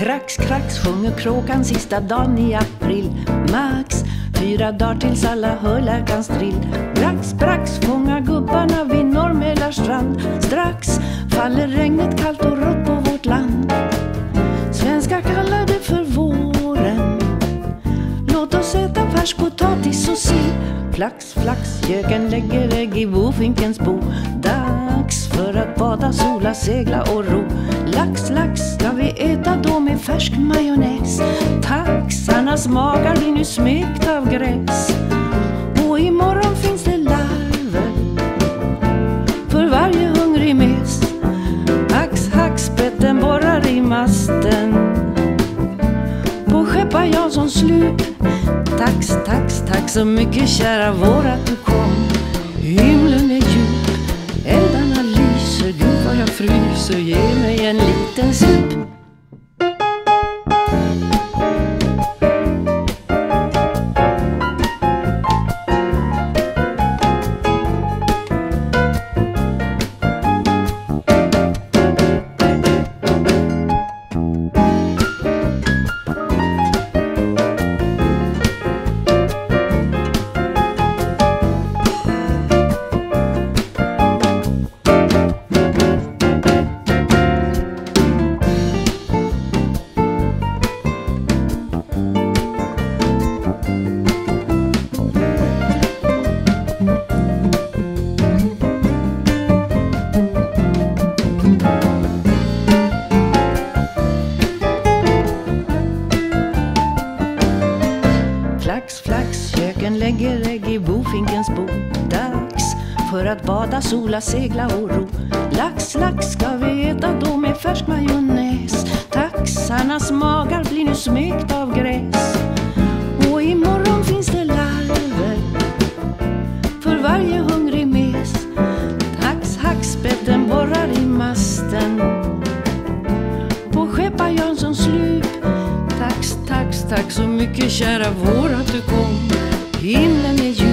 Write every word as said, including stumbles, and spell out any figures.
Krax, krax, sjunger kråkan sista dagen i april. Max, fyra dagar tills alla hör läkans drill. Brax, brax, fångar gubbarna vid Norrmälarstrand. Strax faller regnet kallt och rått på vårt land. Svenskar kallar det för våren. Låt oss äta färsk potatis och sill. Flax, flax, göken lägger ägg i bofinkens bo. Dags för att bada, sola, segla och ro. Lax, lax, ska vi äta då med färsk majonnäs. Taxarnas magar blir nu smykt av gräs. Och imorgon finns det larver för varje hungrig mes. Hax, hax, betten borrar i masten. På skeppar jag som slut. Tax, tax, tack så mycket kära vår att du kom. Himlen är djup, eldarna lyser. Gud vad jag fryser, ge mig en liten sup. Flax, flax, köken lägger ägg i bofinkens bo. Dags för att bada, sola, segla och ro. Lax, lax, ska vi äta då med färsk majonnäs. Taxarnas magar blir nu smykt av gräs. Och imorgon finns det larver för varje hungrig mes. Hax, hax, betten borrar i masten. På skeppar Janssons slup. Tack, tack, tack så mycket kära vår att du kom. Himlen är ljus.